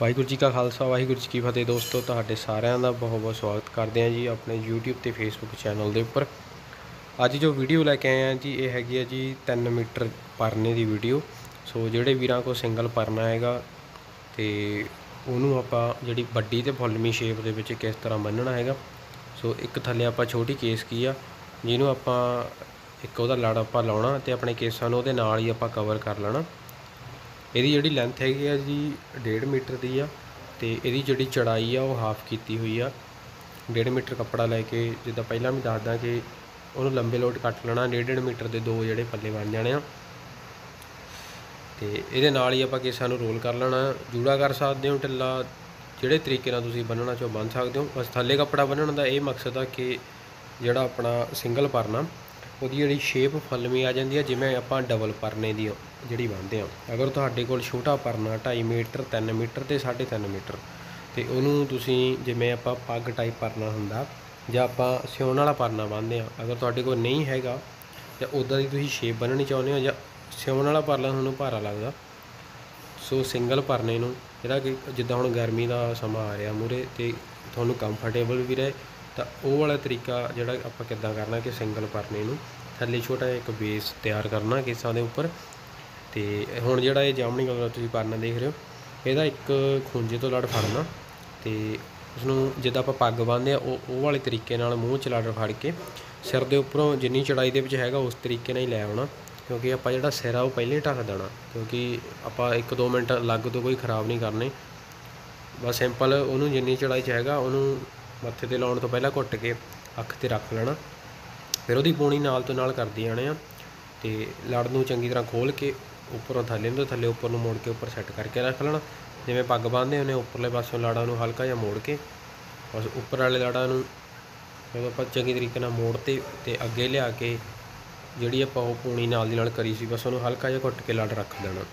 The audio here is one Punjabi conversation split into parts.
ਵਾਹਿਗੁਰੂ ਜੀ का खालसा ਵਾਹਿਗੁਰੂ जी की फतेह दोस्तों, ਤੁਹਾਡੇ ਸਾਰਿਆਂ ਦਾ बहुत बहुत स्वागत करते हैं जी अपने YouTube ਤੇ Facebook चैनल ਦੇ ਉੱਪਰ। ਅੱਜ जो वीडियो लेके आए हैं जी ਇਹ ਹੈਗੀ ਹੈ जी 3 ਮੀਟਰ ਪਰਨੇ ਦੀ वीडियो। ਸੋ ਜਿਹੜੇ ਵੀਰਾਂ ਕੋ ਸਿੰਗਲ ਪਰਨਾ ਹੈਗਾ ਤੇ ਉਹਨੂੰ ਆਪਾਂ ਜਿਹੜੀ ਵੱਡੀ ਤੇ ਫੁੱਲਮੀ ਸ਼ੇਪ ਦੇ ਵਿੱਚ ਕਿਸ ਤਰ੍ਹਾਂ ਬੰਨਣਾ ਹੈਗਾ। ਸੋ ਇੱਕ ਥੱਲੇ ਆਪਾਂ ਛੋਟੀ ਕੇਸ ਕੀ ਆ ਜਿਹਨੂੰ ਆਪਾਂ ਇੱਕ ਉਹਦਾ ਲੜ ਆਪਾਂ ਲਾਉਣਾ ਤੇ ਆਪਣੇ ਕੇਸਾਂ ਨੂੰ ਉਹਦੇ ਨਾਲ ਹੀ ਆਪਾਂ ਕਵਰ ਕਰ ਲੈਣਾ। ਇਹਦੀ ਜਿਹੜੀ ਲੈਂਥ ਹੈਗੀ ਆ ਜੀ 1.5 ਮੀਟਰ ਦੀ ਆ ਤੇ ਇਹਦੀ ਜਿਹੜੀ ਚੜਾਈ ਆ ਉਹ ਹਾਫ ਕੀਤੀ ਹੋਈ ਆ। 1.5 ਮੀਟਰ ਕੱਪੜਾ ਲੈ ਕੇ ਜਿੱਦਾਂ ਪਹਿਲਾਂ ਵੀ ਦੱਸਦਾ ਕਿ ਉਹਨੂੰ ਲੰਬੇ ਲੋਟ ਕੱਟ ਲੈਣਾ। 1.5 ਮੀਟਰ ਦੇ ਦੋ ਜਿਹੜੇ ਪੱਲੇ ਬਣ ਜਾਣੇ ਆ ਤੇ ਇਹਦੇ ਨਾਲ ਹੀ ਆਪਾਂ ਕੇਸਾਂ ਨੂੰ ਰੋਲ ਕਰ ਲੈਣਾ। ਜੂੜਾ ਕਰ ਸਕਦੇ ਹੋ, ਢਿੱਲਾ ਜਿਹੜੇ ਤਰੀਕੇ ਨਾਲ ਤੁਸੀਂ ਬੰਨਣਾ ਚਾਹੋ ਬੰਨ ਸਕਦੇ ਹੋ। ਬਸ ਥੱਲੇ ਕੱਪੜਾ ਬੰਨਣ ਦਾ ਇਹ ਮਕਸਦ ਆ ਕਿ ਜਿਹੜਾ ਆਪਣਾ ਸਿੰਗਲ ਪਰਨਾ ਉਹਦੀ ਜਿਹੜੀ ਸ਼ੇਪ ਫੁੱਲਵੀਂ ਆ ਜਾਂਦੀ ਹੈ ਜਿਵੇਂ ਆਪਾਂ ਡਬਲ ਪਰਨੇ ਦੀ ਜਿਹੜੀ ਬੰਨਦੇ ਆ। ਅਗਰ ਤੁਹਾਡੇ ਕੋਲ ਛੋਟਾ ਪਰਨਾ 2.5 ਮੀਟਰ 3 ਮੀਟਰ ਤੇ 3.5 ਮੀਟਰ ਤੇ ਉਹਨੂੰ ਤੁਸੀਂ ਜਿਵੇਂ ਆਪਾਂ ਪੱਗ ਟਾਈਪ ਪਰਨਾ ਹੁੰਦਾ ਜਾਂ ਆਪਾਂ ਸਿਉਣ ਵਾਲਾ ਪਰਨਾ ਬੰਨਦੇ ਆ, ਅਗਰ ਤੁਹਾਡੇ ਕੋਲ ਨਹੀਂ ਹੈਗਾ ਜਾਂ ਉੱਦਾਂ ਦੀ ਤੁਸੀਂ ਸ਼ੇਪ ਬੰਨਣੀ ਚਾਹੁੰਦੇ ਹੋ ਜਾਂ ਸਿਉਣ ਵਾਲਾ ਪਰਨਾ ਤੁਹਾਨੂੰ ਭਾਰਾ ਲੱਗਦਾ, ਸੋ ਸਿੰਗਲ ਪਰਨੇ ਨੂੰ ਜਿਹੜਾ ਕਿ ਜਿੱਦਾਂ ਹੁਣ ਗਰਮੀ ਦਾ ਸਮਾਂ ਆ ਰਿਹਾ ਮੂਹਰੇ ਤੇ ਤੁਹਾਨੂੰ ਕੰਫਰਟੇਬਲ ਵੀ ਰਹੇ ਤਾਂ ਉਹ ਵਾਲਾ ਤਰੀਕਾ ਜਿਹੜਾ ਆਪਾਂ ਕਿੱਦਾਂ ਕਰਨਾ ਕਿ ਸਿੰਗਲ ਪਰਨੇ ਨੂੰ ਥੱਲੇ ਛੋਟਾ ਜਿਹਾ ਇੱਕ ਬੇਸ ਤਿਆਰ ਕਰਨਾ ਕੇਸਾਂ ਦੇ ਉੱਪਰ। ਤੇ ਹੁਣ ਜਿਹੜਾ ਇਹ ਜਾਮਣੀ ਕਲਰ ਤੁਸੀਂ ਪਰਨਾ ਦੇਖ ਰਹੇ ਹੋ ਇਹਦਾ ਇੱਕ ਖੁੰਝੇ ਤੋਂ ਲੜ ਫੜਨਾ ਤੇ ਉਸਨੂੰ ਜਿੱਦਾਂ ਆਪਾਂ ਪੱਗ ਬੰਨਦੇ ਆ ਉਹ ਵਾਲੇ ਤਰੀਕੇ ਨਾਲ ਮੂੰਹ 'ਚ ਲੜ ਫੜ ਕੇ ਸਿਰ ਦੇ ਉੱਪਰੋਂ ਜਿੰਨੀ ਚੜਾਈ ਦੇ ਵਿੱਚ ਹੈਗਾ ਉਸ ਤਰੀਕੇ ਨਾਲ ਹੀ ਲੈ ਆਉਣਾ, ਕਿਉਂਕਿ ਆਪਾਂ ਜਿਹੜਾ ਸਿਰ ਆ ਉਹ ਪਹਿਲੇ ਢੱਕ ਦੇਣਾ, ਕਿਉਂਕਿ ਆਪਾਂ 1-2 ਮਿੰਟ ਅਲੱਗ ਤੋਂ ਕੋਈ ਖਰਾਬ ਨਹੀਂ ਕਰਨੇ। ਬਸ ਸਿੰਪਲ ਉਹਨੂੰ ਜਿੰਨੀ ਚੜਾਈ 'ਚ ਹੈਗਾ ਉਹਨੂੰ ਮੱਥੇ 'ਤੇ ਲਾਉਣ ਤੋਂ ਪਹਿਲਾਂ ਘੁੱਟ ਕੇ ਅੱਖ 'ਤੇ ਰੱਖ ਲੈਣਾ, ਫਿਰ ਉਹਦੀ ਪੂਣੀ ਨਾਲ ਤੋਂ ਨਾਲ ਕਰਦੀ ਜਾਣੇ ਆ ਤੇ ਲੜ ਨੂੰ ਚੰਗੀ ਤਰ੍ਹਾਂ ਖੋਲ੍ਹ ਕੇ ਉੱਪਰੋਂ ਥੱਲੇ ਨੂੰ ਥੱਲੇ ਉੱਪਰ ਨੂੰ ਮੋੜ ਕੇ ਉੱਪਰ ਸੈੱਟ ਕਰਕੇ ਰੱਖ ਲੈਣਾ। ਜਿਵੇਂ ਪੱਗ ਬੰਨ੍ਹਦੇ ਉਹਨੇ ਉੱਪਰਲੇ ਪਾਸੋਂ ਲਾੜਾਂ ਨੂੰ ਹਲਕਾ ਜਿਹਾ ਮੋੜ ਕੇ ਬਸ ਉੱਪਰ ਵਾਲੇ ਲਾੜਾਂ ਨੂੰ ਜਦੋਂ ਆਪਾਂ ਚੰਗੀ ਤਰੀਕੇ ਨਾਲ ਮੋੜ ਤੇ ਅੱਗੇ ਲਿਆ ਕੇ ਜਿਹੜੀ ਆਪਾਂ ਉਹ ਪੂਣੀ ਨਾਲ ਦੀ ਨਾਲ ਕਰੀ ਸੀ ਬਸ ਉਹਨੂੰ ਹਲਕਾ ਜਿਹਾ ਘੁੱਟ ਕੇ ਲੜ ਰੱਖ ਦੇਣਾ।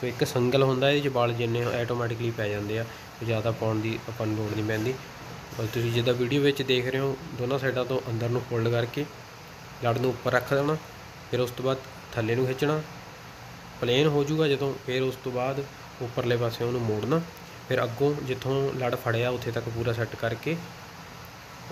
ਸੋ ਇੱਕ ਸੰਗਲ ਹੁੰਦਾ ਇਹਦੇ 'ਚ ਵਾਲ ਜਿੰਨੇ ਆਟੋਮੈਟਿਕਲੀ ਪੈ ਜਾਂਦੇ ਆ, ਜ਼ਿਆਦਾ ਪਾਉਣ ਦੀ ਆਪਾਂ ਨੂੰ ਲੋੜ ਨਹੀਂ ਪੈਂਦੀ। ਬਸ ਤੁਸੀਂ ਜਿੱਦਾਂ ਵੀਡੀਓ ਵਿੱਚ ਦੇਖ ਰਹੇ ਹੋ ਦੋਨਾਂ ਸਾਈਡਾਂ ਤੋਂ ਅੰਦਰ ਨੂੰ ਫੋਲਡ ਕਰਕੇ ਲੜ ਨੂੰ ਉੱਪਰ ਰੱਖ ਦੇਣਾ, ਫਿਰ ਉਸ ਤੋਂ ਬਾਅਦ ਥੱਲੇ ਨੂੰ ਖਿੱਚਣਾ, ਪਲੇਨ ਹੋ ਜਾਊਗਾ ਜਦੋਂ, ਫਿਰ ਉਸ ਤੋਂ ਬਾਅਦ ਉੱਪਰਲੇ ਪਾਸੇ ਉਹਨੂੰ ਮੋੜਨਾ, ਫਿਰ ਅੱਗੋਂ ਜਿੱਥੋਂ ਲੜ ਫੜਿਆ ਉੱਥੇ ਤੱਕ ਪੂਰਾ ਸੈੱਟ ਕਰਕੇ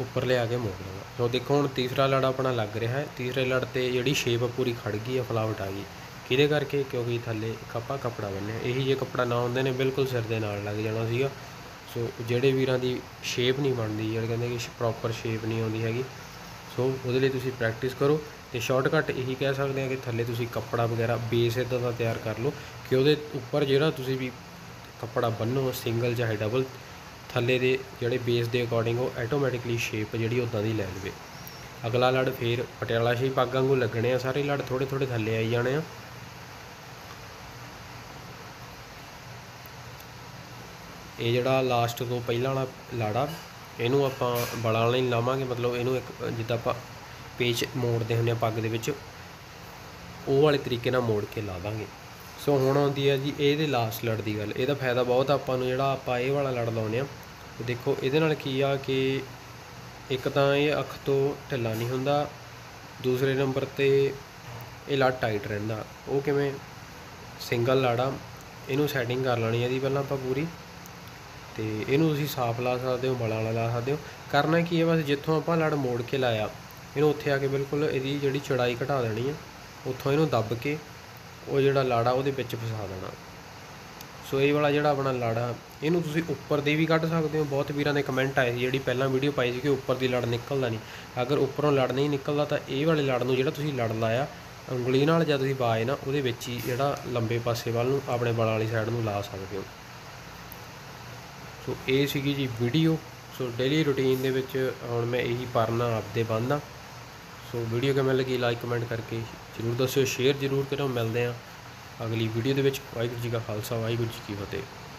ਉੱਪਰ ਲਿਆ ਕੇ ਮੋੜ ਲੈਣਾ। ਸੋ ਦੇਖੋ ਹੁਣ ਤੀਸਰਾ ਲੜ ਆਪਣਾ ਲੱਗ ਰਿਹਾ ਹੈ। ਤੀਸਰੇ ਲੜ 'ਤੇ ਜਿਹੜੀ ਸ਼ੇਪ ਪੂਰੀ ਖੜ ਗਈ ਆ, ਫਲਾਵਟ ਆ ਗਈ, ਕਿਹਦੇ ਕਰਕੇ? ਕਿਉਂਕਿ ਥੱਲੇ ਆਪਾਂ ਕੱਪੜਾ ਬੰਨਿਆ। ਇਹੀ ਜੇ ਕੱਪੜਾ ਨਾ ਹੁੰਦੇ ਨੇ ਬਿਲਕੁਲ ਸਿਰ ਦੇ ਨਾਲ ਲੱਗ ਜਾਣਾ ਸੀਗਾ। ਸੋ ਜਿਹੜੇ ਵੀਰਾਂ ਦੀ ਸ਼ੇਪ ਨਹੀਂ ਬਣਦੀ, ਜਿਹੜੇ ਕਹਿੰਦੇ ਕਿ ਪ੍ਰੋਪਰ ਸ਼ੇਪ ਨਹੀਂ ਆਉਂਦੀ ਹੈਗੀ, ਸੋ ਉਹਦੇ ਲਈ ਤੁਸੀਂ ਪ੍ਰੈਕਟਿਸ ਕਰੋ ਤੇ ਸ਼ਾਰਟਕੱਟ ਇਹੀ ਕਹਿ ਸਕਦੇ ਆ ਕਿ ਥੱਲੇ ਤੁਸੀਂ ਕੱਪੜਾ ਵਗੈਰਾ ਬੇਸ ਇੱਦਾਂ ਦਾ ਤਿਆਰ ਕਰ ਲਓ ਕਿ ਉਹਦੇ ਉੱਪਰ ਜਿਹੜਾ ਤੁਸੀਂ ਵੀ ਕੱਪੜਾ ਬੰਨੋ ਸਿੰਗਲ ਚਾਹੇ ਡਬਲ, ਥੱਲੇ ਦੇ ਜਿਹੜੇ ਬੇਸ ਦੇ ਅਕੋਰਡਿੰਗ ਉਹ ਆਟੋਮੈਟਿਕਲੀ ਸ਼ੇਪ ਜਿਹੜੀ ਉੱਦਾਂ ਦੀ ਲੈ ਲਵੇ। ਅਗਲਾ ਲੜ ਫਿਰ ਪਟਿਆਲਾ ਸ਼ਾਹੀ ਪੱਗ ਵਾਂਗੂ ਲੱਗਣੇ ਆ ਸਾਰੇ ਲੜ, ਥੋੜ੍ਹੇ ਥੋੜ੍ਹੇ ਥੱਲੇ ਆਈ ਜਾਣੇ ਆ। ਇਹ ਜਿਹੜਾ ਲਾਸਟ ਤੋਂ ਪਹਿਲਾਂ ਵਾਲਾ ਲਾੜਾ ਇਹਨੂੰ ਆਪਾਂ ਬਲਾਂ ਵਾਲਾ ਹੀ ਲਾਵਾਂਗੇ, ਮਤਲਬ ਇਹਨੂੰ ਇੱਕ ਜਿੱਦਾਂ ਆਪਾਂ ਪੇਚ ਮੋੜਦੇ ਹੁੰਦੇ ਆ ਪੱਗ ਦੇ ਵਿੱਚ ਉਹ ਵਾਲੇ ਤਰੀਕੇ ਨਾਲ ਮੋੜ ਕੇ ਲਾ ਦਾਂਗੇ। ਸੋ ਹੁਣ ਆਉਂਦੀ ਆ ਜੀ ਇਹਦੇ ਲਾਸਟ ਲੜ ਦੀ ਗੱਲ। ਇਹਦਾ ਫਾਇਦਾ ਬਹੁਤ ਆਪਾਂ ਨੂੰ ਜਿਹੜਾ ਆਪਾਂ ਇਹ ਵਾਲਾ ਲੜ ਲਾਉਂਦੇ ਆ, ਦੇਖੋ ਇਹਦੇ ਨਾਲ ਕੀ ਆ ਕਿ ਇੱਕ ਤਾਂ ਇਹ ਅੱਖ ਤੋਂ ਢਿੱਲਾ ਨਹੀਂ ਹੁੰਦਾ, ਦੂਸਰੇ ਨੰਬਰ 'ਤੇ ਇਹ ਲੜ ਟਾਈਟ ਰਹਿੰਦਾ। ਉਹ ਕਿਵੇਂ? ਸਿੰਗਲ ਲੜ ਆ, ਇਹਨੂੰ ਸੈਟਿੰਗ ਕਰ ਲੈਣੀ ਆ ਜੀ ਪਹਿਲਾਂ ਆਪਾਂ ਪੂਰੀ ਤੇ ਇਹਨੂੰ ਤੁਸੀਂ ਸਾਫ ਲਾ ਸਕਦੇ ਹੋ, ਬਲਾਂ ਵਾਲਾ ਲਾ ਸਕਦੇ ਹੋ। ਕਰਨਾ ਕੀ ਹੈ, ਬਸ ਜਿੱਥੋਂ ਆਪਾਂ ਲੜ ਮੋੜ ਕੇ ਲਾਇਆ ਇਹਨੂੰ ਉੱਥੇ ਆ ਕੇ ਬਿਲਕੁਲ ਇਹਦੀ ਜਿਹੜੀ ਚੜਾਈ ਘਟਾ ਦੇਣੀ ਆ, ਉੱਥੋਂ ਇਹਨੂੰ ਦੱਬ ਕੇ ਉਹ ਜਿਹੜਾ ਲਾੜਾ ਉਹਦੇ ਵਿੱਚ ਫਸਾ ਦੇਣਾ। ਸੋ ਇਹ ਵਾਲਾ ਜਿਹੜਾ ਆਪਣਾ ਲਾੜਾ ਇਹਨੂੰ ਤੁਸੀਂ ਉੱਪਰ ਦੀ ਵੀ ਕੱਢ ਸਕਦੇ ਹੋ। ਬਹੁਤ ਵੀਰਾਂ ਦੇ ਕਮੈਂਟ ਆਏ ਸੀ ਜਿਹੜੀ ਪਹਿਲਾਂ ਵੀਡੀਓ ਪਾਈ ਸੀ ਕਿ ਉੱਪਰ ਦੀ ਲੜ ਨਿਕਲਦਾ ਨਹੀਂ। ਅਗਰ ਉੱਪਰੋਂ ਲੜ ਨਹੀਂ ਨਿਕਲਦਾ ਤਾਂ ਇਹ ਵਾਲੇ ਲੜ ਨੂੰ ਜਿਹੜਾ ਤੁਸੀਂ ਲੜ ਲਾਇਆ ਉਂਗਲੀ ਨਾਲ ਜਾਂ ਤੁਸੀਂ ਬਾਏ ਨਾ ਉਹਦੇ ਵਿੱਚ ਹੀ ਜਿਹੜਾ ਲੰਬੇ ਪਾਸੇ ਵੱਲ ਨੂੰ ਆਪਣੇ ਬਲਾਂ ਵਾਲੀ ਸਾਈਡ ਨੂੰ ਲਾ ਸਕਦੇ ਹੋ। ਸੋ ਇਹ ਸੀਗੀ ਜੀ ਵੀਡੀਓ। ਸੋ ਡੇਲੀ ਰੂਟੀਨ ਦੇ ਵਿੱਚ ਹੁਣ ਮੈਂ ਇਹੀ ਪਰਨਾ ਆਪਦੇ ਬੰਨਦਾ। ਸੋ ਵੀਡੀਓ ਕਿਵੇਂ ਲੱਗੀ ਲਾਈਕ ਕਮੈਂਟ ਕਰਕੇ ਜ਼ਰੂਰ ਦੱਸਿਓ, ਸ਼ੇਅਰ ਜ਼ਰੂਰ ਕਰੋ। ਮਿਲਦੇ ਹਾਂ ਅਗਲੀ ਵੀਡੀਓ ਦੇ ਵਿੱਚ। ਵਾਹਿਗੁਰੂ ਜੀ ਕਾ ਖਾਲਸਾ ਵਾਹਿਗੁਰੂ ਜੀ ਕੀ ਫਤਿਹ।